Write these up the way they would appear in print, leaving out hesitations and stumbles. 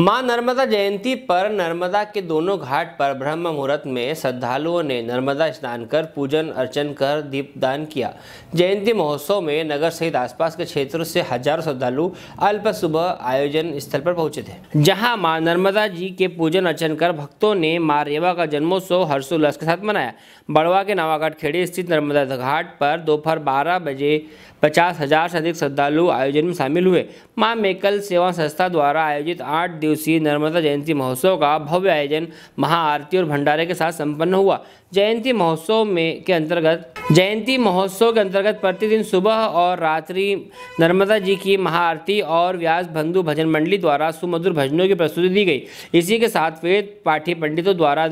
मां नर्मदा जयंती पर नर्मदा के दोनों घाट पर ब्रह्म मुहूर्त में श्रद्धालुओं ने नर्मदा स्नान कर पूजन अर्चन कर दीपदान किया। जयंती महोत्सव में नगर सहित आसपास के क्षेत्रों से हजारों श्रद्धालु अल्प सुबह आयोजन स्थल पर पहुंचे थे, जहां मां नर्मदा जी के पूजन अर्चन कर भक्तों ने मां रेवा का जन्मोत्सव हर्षोल्लास के साथ मनाया। बड़वा के नावाघाट खेड़ी स्थित नर्मदा घाट पर दोपहर 12 बजे 50,000 से अधिक श्रद्धालु आयोजन में शामिल हुए। मां मेकल सेवा संस्था द्वारा आयोजित 8 दिवसीय नर्मदा जयंती महोत्सव का भव्य आयोजन महाआरती और भंडारे के साथ संपन्न हुआ। जयंती महोत्सव के अंतर्गत प्रतिदिन सुबह और रात्रि नर्मदा जी की महाआरती और व्यास बंधु भजन मंडली द्वारा सुमधुर भजनों की प्रस्तुति दी गई। इसी के साथ वेद पाठी पंडितों द्वारा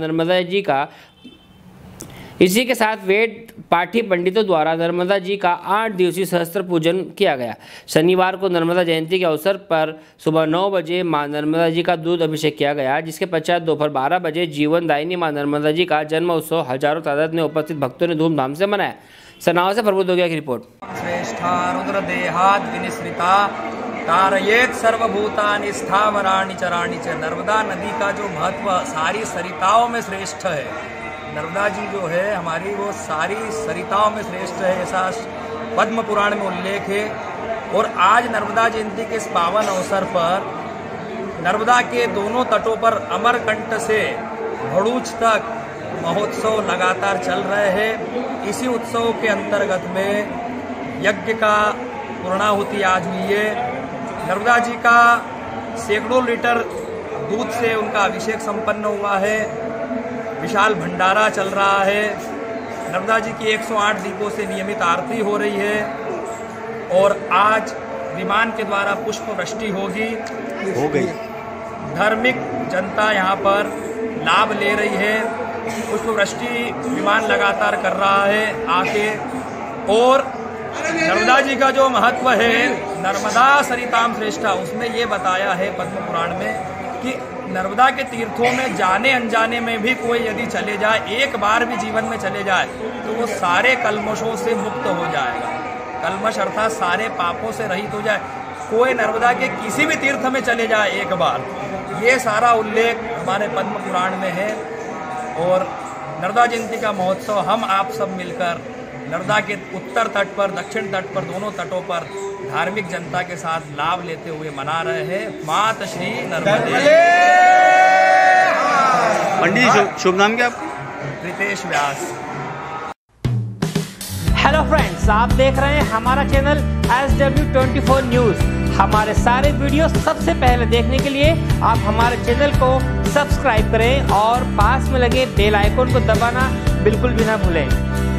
नर्मदा जी का 8 दिवसीय सहस्त्र पूजन किया गया। शनिवार को नर्मदा जयंती के अवसर पर सुबह 9 बजे मां नर्मदा जी का दूध अभिषेक किया गया, जिसके पश्चात दोपहर 12 बजे जीवनदायिनी मां नर्मदा जी का जन्म उत्सव हजारों तादाद में उपस्थित भक्तों ने धूमधाम से मनाया। सनावद से प्रबोध हो गया की रिपोर्ट। तारयेत सर्वभूतानि स्थावराणि चराणि च। नर्मदा नदी का जो महत्व सारी सरिताओं में श्रेष्ठ है, नर्मदा जी जो है हमारी वो सारी सरिताओं में श्रेष्ठ है, ऐसा पद्म पुराण में उल्लेख है। और आज नर्मदा जयंती के इस पावन अवसर पर नर्मदा के दोनों तटों पर अमरकंठ से भड़ूच तक महोत्सव लगातार चल रहे हैं। इसी उत्सव के अंतर्गत में यज्ञ का पूर्णाहुति आज हुई है। नर्मदा जी का सैकड़ों लीटर दूध से उनका अभिषेक संपन्न हुआ है। विशाल भंडारा चल रहा है। नर्मदा जी की 108 दीपों से नियमित आरती हो रही है और आज विमान के द्वारा पुष्प वृष्टि हो गई। धार्मिक जनता यहाँ पर लाभ ले रही है। पुष्प वृष्टि विमान लगातार कर रहा है आके। और नर्मदा जी का जो महत्व है नर्मदा सरिताम श्रेष्ठा, उसमें ये बताया है पद्म पुराण में कि नर्मदा के तीर्थों में जाने अनजाने में भी कोई यदि चले जाए, एक बार भी जीवन में चले जाए, तो वो सारे कलमशों से मुक्त हो जाएगा। कलमश अर्थात सारे पापों से रहित हो जाए। कोई नर्मदा के किसी भी तीर्थ में चले जाए एक बार, ये सारा उल्लेख हमारे पद्म पुराण में है। और नर्मदा जयंती का महोत्सव हम आप सब मिलकर नर्मदा के उत्तर तट पर, दक्षिण तट पर, दोनों तटों पर धार्मिक जनता के साथ लाभ लेते हुए मना रहे हैं। मात श्री नर्मदे। पंडित शुभ नाम क्या आपका? रितेश व्यास। हेलो फ्रेंड्स, आप देख रहे हैं हमारा चैनल SW 24 न्यूज। हमारे सारे वीडियो सबसे पहले देखने के लिए आप हमारे चैनल को सब्सक्राइब करें और पास में लगे बेल आइकन को दबाना बिल्कुल भी ना भूलें।